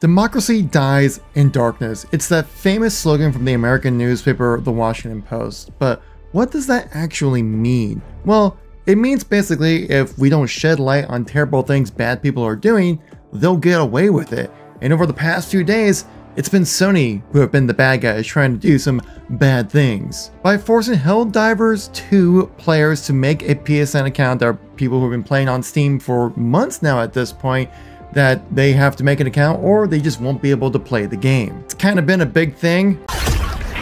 Democracy dies in darkness. It's that famous slogan from the American newspaper, The Washington Post. But what does that actually mean? Well, it means basically if we don't shed light on terrible things bad people are doing, they'll get away with it. And over the past few days, it's been Sony who have been the bad guys trying to do some bad things. By forcing Helldivers 2 players to make a PSN account, there are people who have been playing on Steam for months now at this point, that they have to make an account or they just won't be able to play the game. It's kind of been a big thing.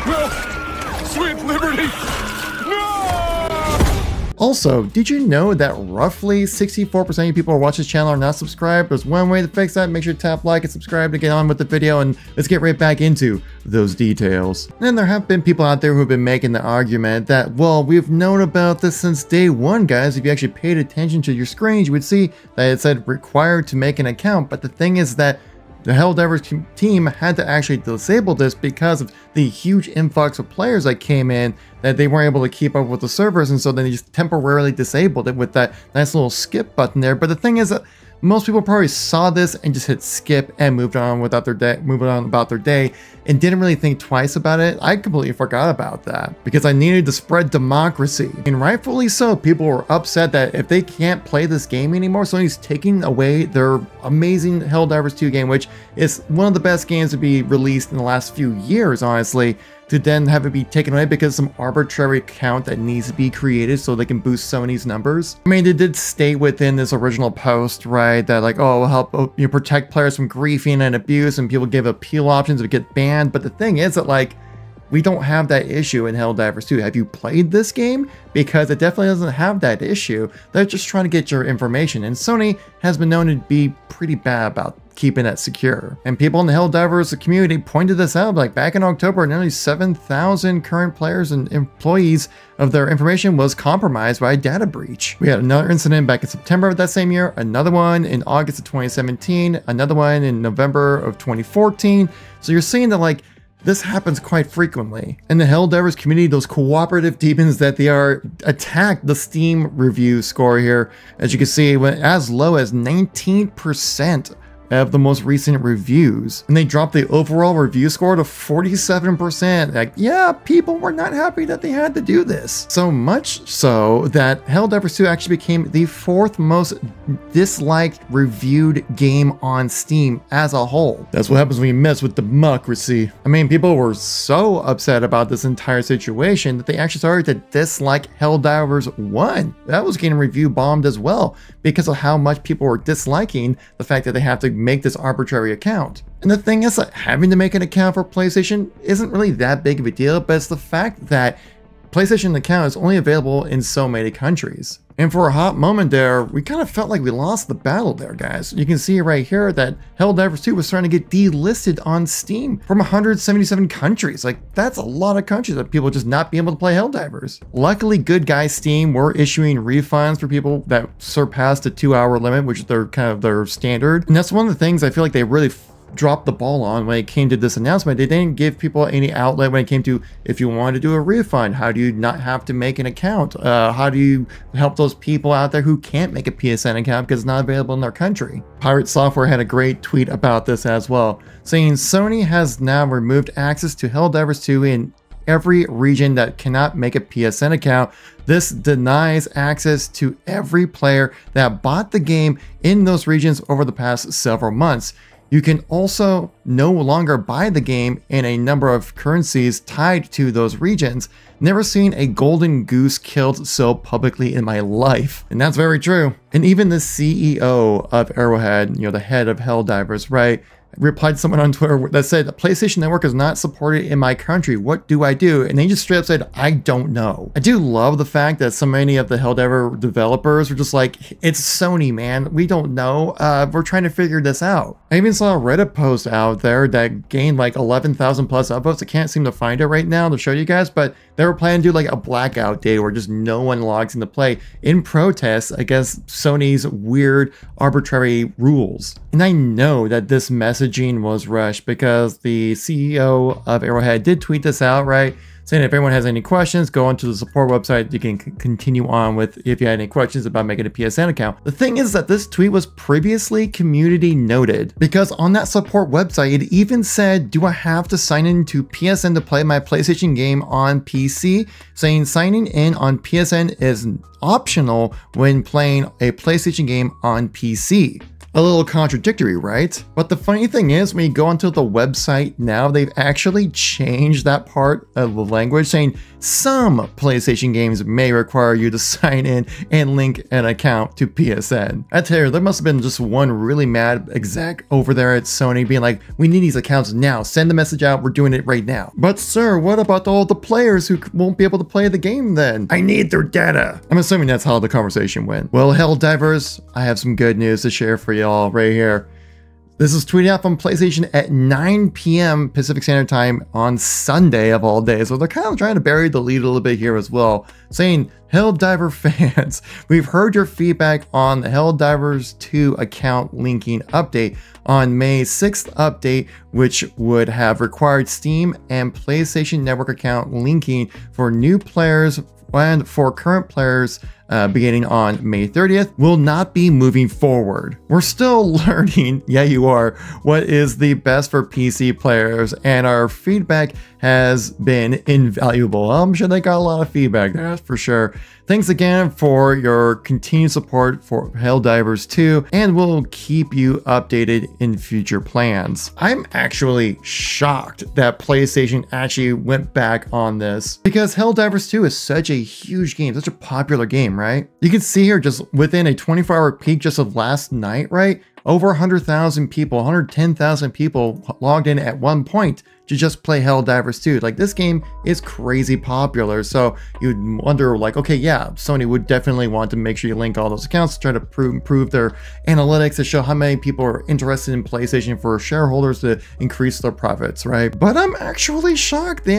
No! Sweet liberty! No! Also, did you know that roughly 64% of people who watch this channel are not subscribed? There's one way to fix that. Make sure to tap like and subscribe to get on with the video, and let's get right back into those details. And there have been people out there who have been making the argument that, well, we've known about this since day one, guys. If you actually paid attention to your screen, you would see that it said required to make an account. But the thing is that the Helldivers team had to actually disable this because of the huge influx of players that came in, that they weren't able to keep up with the servers, and so then they just temporarily disabled it with that nice little skip button there. But the thing is that most people probably saw this and just hit skip and moved on without their day, moving on about their day, and didn't really think twice about it. I completely forgot about that because I needed to spread democracy, and rightfully so. People were upset that if they can't play this game anymore, Sony's taking away their amazing Helldivers 2 game, which is one of the best games to be released in the last few years, honestly, to then have it be taken away because some arbitrary count that needs to be created so they can boost Sony's numbers. I mean, they did stay within this original post, right? That like, oh, we'll help protect players from griefing and abuse, and people give appeal options to get banned. But the thing is that like, we don't have that issue in Helldivers 2. Have you played this game? Because it definitely doesn't have that issue. They're just trying to get your information, and Sony has been known to be pretty bad about keeping it secure. And people in the Helldivers community pointed this out, like back in October, nearly 7,000 current players and employees of their information was compromised by a data breach. We had another incident back in September of that same year, another one in August of 2017, another one in November of 2014. So you're seeing that like, this happens quite frequently. In the Helldivers community, those cooperative demons that they are, attacked the Steam review score here. As you can see, went as low as 19% of the most recent reviews, and they dropped the overall review score to 47%. Like, yeah, people were not happy that they had to do this. So much so that Helldivers 2 actually became the fourth most disliked reviewed game on Steam as a whole. That's what happens when you mess with democracy. I mean, people were so upset about this entire situation that they actually started to dislike Helldivers 1. That was getting review bombed as well because of how much people were disliking the fact that they have to make this arbitrary account. And the thing is that having to make an account for PlayStation isn't really that big of a deal, but it's the fact that PlayStation account is only available in so many countries. And for a hot moment there, we kind of felt like we lost the battle there, guys. You can see right here that Helldivers 2 was starting to get delisted on Steam from 177 countries. Like, that's a lot of countries that people just not being able to play Helldivers. Luckily, good guys Steam were issuing refunds for people that surpassed the 2-hour limit, which is kind of their standard. And that's one of the things I feel like they really dropped the ball on when it came to this announcement. They didn't give people any outlet when it came to, if you wanted to do a refund, how do you not have to make an account? How do you help those people out there who can't make a PSN account because it's not available in their country? Pirate Software had a great tweet about this as well, saying Sony has now removed access to Helldivers 2 in every region that cannot make a PSN account. This denies access to every player that bought the game in those regions over the past several months. You can also no longer buy the game in a number of currencies tied to those regions. Never seen a golden goose killed so publicly in my life. And that's very true. And even the CEO of Arrowhead, you know, the head of Helldivers, right, replied to someone on Twitter that said, PlayStation Network is not supported in my country. What do I do? And they just straight up said, I don't know. I do love the fact that so many of the Helldivers developers were just like, it's Sony, man. We don't know. We're trying to figure this out. I even saw a Reddit post out there that gained like 11,000 plus upvotes. I can't seem to find it right now to show you guys, but they were planning to do like a blackout day where just no one logs into play in protest against Sony's weird arbitrary rules. And I know that this messaging was rushed because the CEO of Arrowhead did tweet this out, right? saying if anyone has any questions, go onto the support website. You can continue on with if you had any questions about making a PSN account. The thing is that this tweet was previously community noted, because on that support website, it even said, do I have to sign in to PSN to play my PlayStation game on PC? Saying signing in on PSN is optional when playing a PlayStation game on PC. A little contradictory, right? But the funny thing is, when you go onto the website now, they've actually changed that part of the language, saying some PlayStation games may require you to sign in and link an account to PSN. I tell you, there must have been just one really mad exec over there at Sony being like, we need these accounts now, send the message out, we're doing it right now. But sir, what about all the players who won't be able to play the game then? I need their data. I'm assuming that's how the conversation went. Well, Helldivers, I have some good news to share for you all right here. This is tweeted out from PlayStation at 9 PM Pacific Standard Time on Sunday of all days. So they're kind of trying to bury the lead a little bit here as well, saying, Helldiver fans, we've heard your feedback on the Helldivers 2 account linking update on May 6th update, which would have required Steam and PlayStation Network account linking for new players and for current players beginning on May 30th, will not be moving forward. We're still learning, yeah you are, what is the best for PC players, and our feedback has been invaluable. I'm sure they got a lot of feedback there, that's for sure. Thanks again for your continued support for Helldivers 2, and we'll keep you updated in future plans. I'm actually shocked that PlayStation actually went back on this, because Helldivers 2 is such a huge game, such a popular game, right? You can see here just within a 24-hour peak just of last night, right? Over 100,000 people, 110,000 people logged in at one point to just play Helldivers 2. Like, this game is crazy popular. So you'd wonder like, okay, yeah, Sony would definitely want to make sure you link all those accounts to try to improve their analytics to show how many people are interested in PlayStation for shareholders to increase their profits, right? But I'm actually shocked. They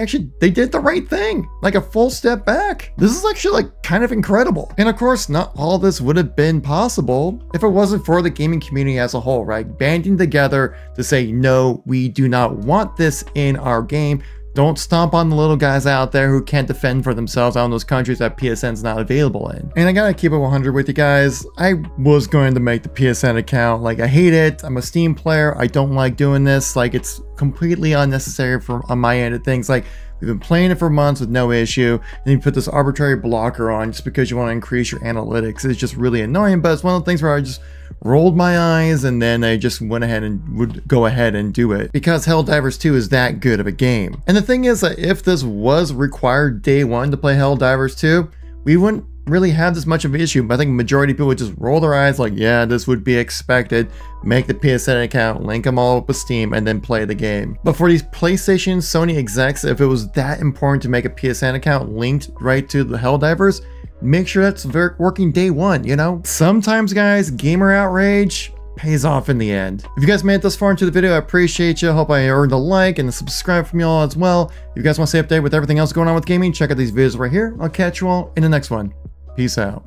did the right thing, like a full step back. This is actually like kind of incredible. And of course, not all this would have been possible if it wasn't for the gaming community as a whole, right? Banding together to say, no, we do not want this in our game. Don't stomp on the little guys out there who can't defend for themselves out in those countries that PSN's not available in. And I gotta keep it 100 with you guys. I was going to make the PSN account. Like, I hate it. I'm a Steam player. I don't like doing this. Like, it's completely unnecessary on my end of things. Like, we've been playing it for months with no issue, and you put this arbitrary blocker on just because you want to increase your analytics. It's just really annoying, but it's one of the things where I just rolled my eyes, and then I just went ahead and would go ahead and do it, because Helldivers 2 is that good of a game. And the thing is that if this was required day one to play Helldivers 2, we wouldn't really have this much of an issue, but I think majority of people would just roll their eyes like, yeah, this would be expected, make the PSN account, link them all up with Steam, and then play the game. But for these PlayStation, Sony execs, if it was that important to make a PSN account linked right to the Helldivers, make sure that's working day one, you know? Sometimes, guys, gamer outrage pays off in the end. If you guys made it this far into the video, I appreciate you. Hope I earned a like and a subscribe from y'all as well. If you guys want to stay updated with everything else going on with gaming, check out these videos right here. I'll catch you all in the next one. Peace out.